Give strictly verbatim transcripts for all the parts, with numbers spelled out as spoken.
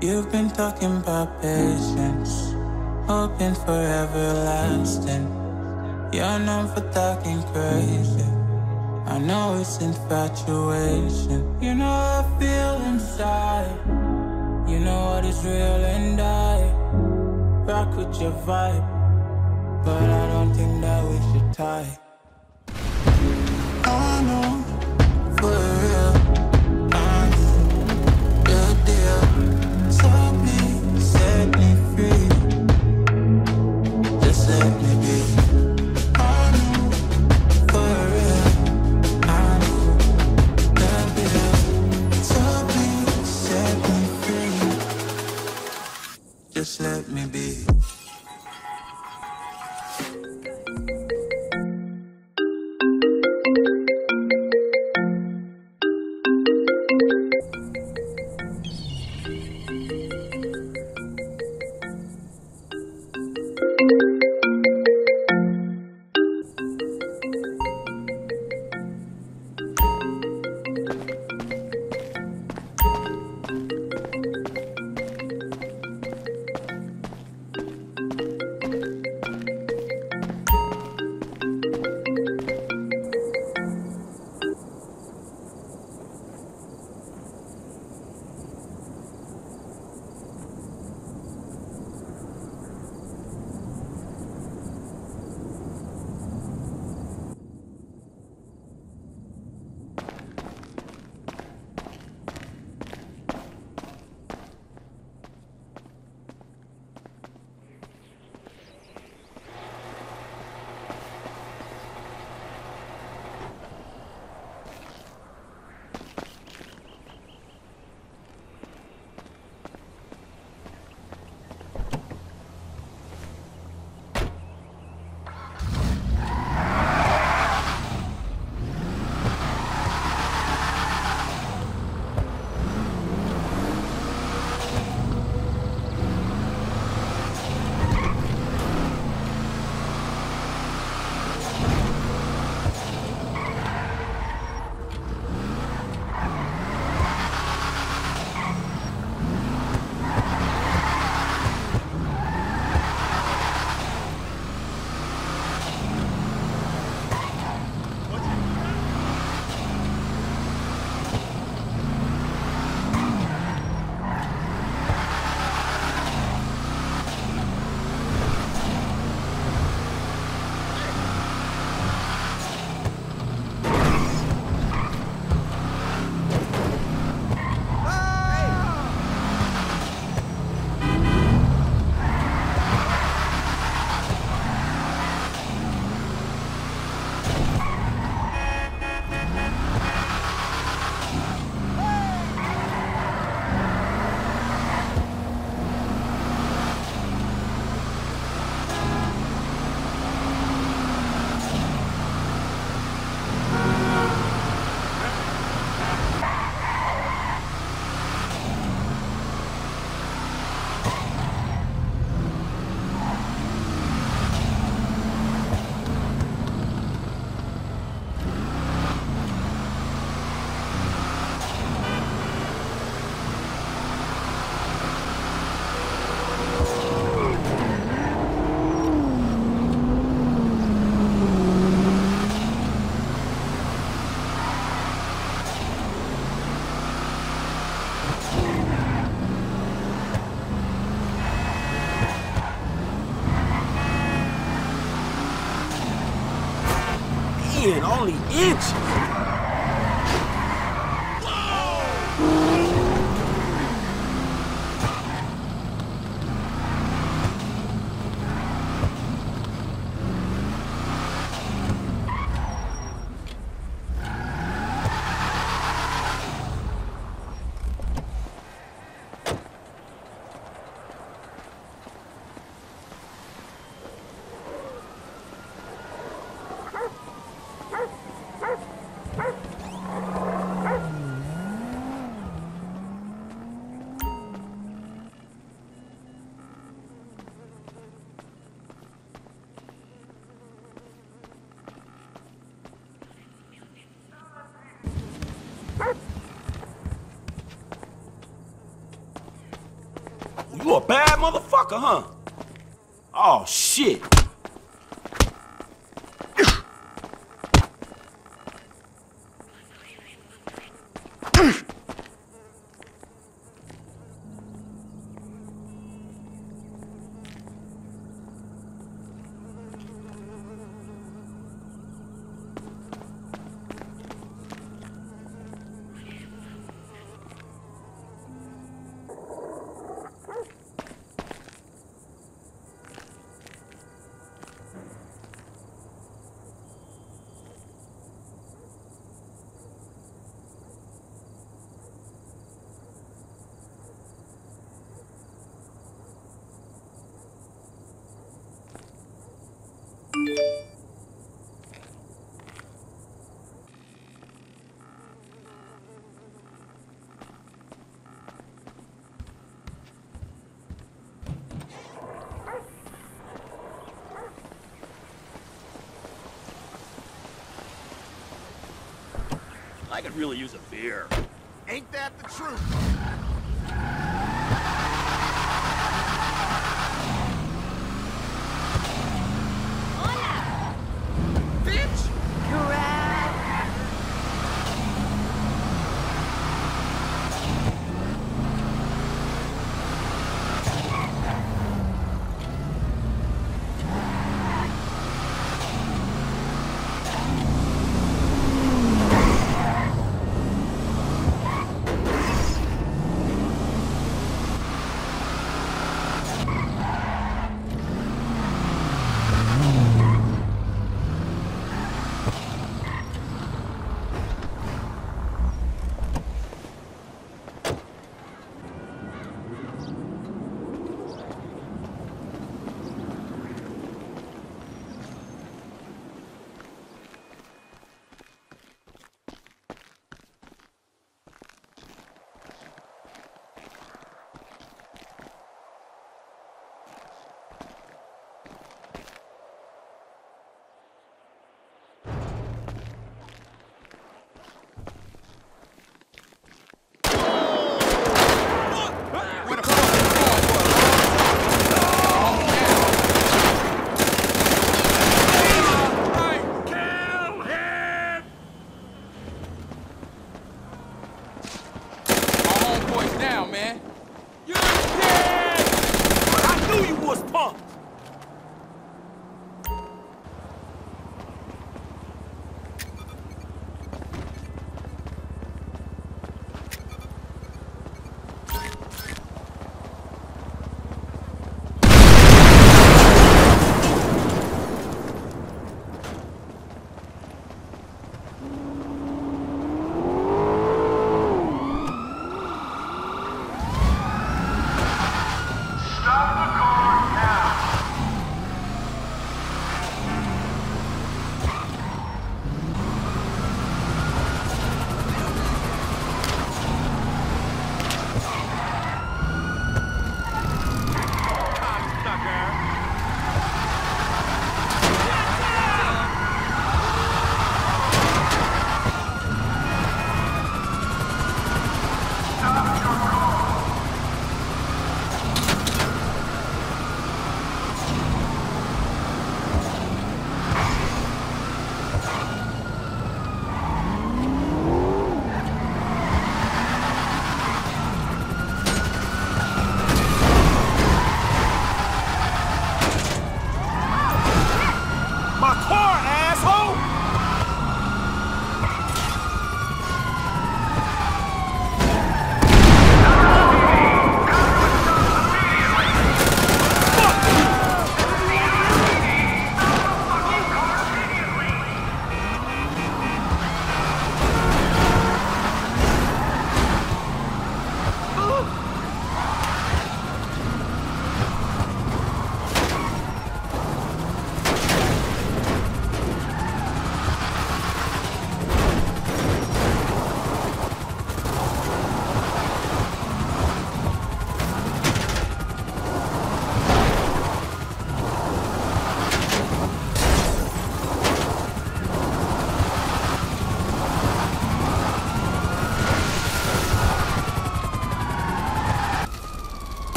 You've been talking about patience, hoping for everlasting. You're known for talking crazy, I know it's infatuation. You know I feel inside, you know what is real, and I rock with your vibe, but I don't think that we should tie. I know for real and only inches. bad motherfucker, huh? Oh, shit. I could really use a beer. Ain't that the truth?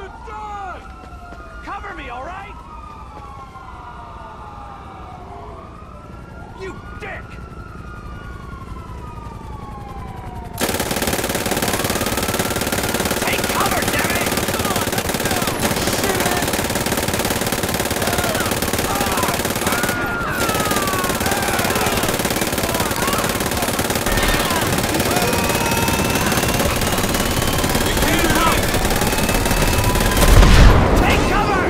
the dog! Cover me, all right? You dick! Take cover, damn it! Come on, let's go! Shit! Take cover!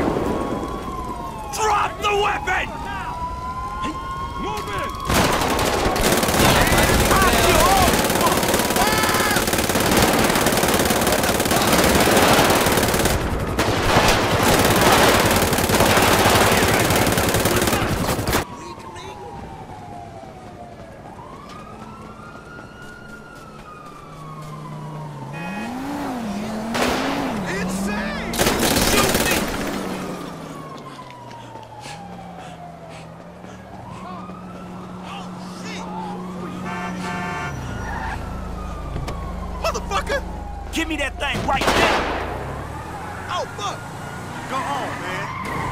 Drop the weapon! Move it! Give me that thing right now! Oh, fuck! Go on, man.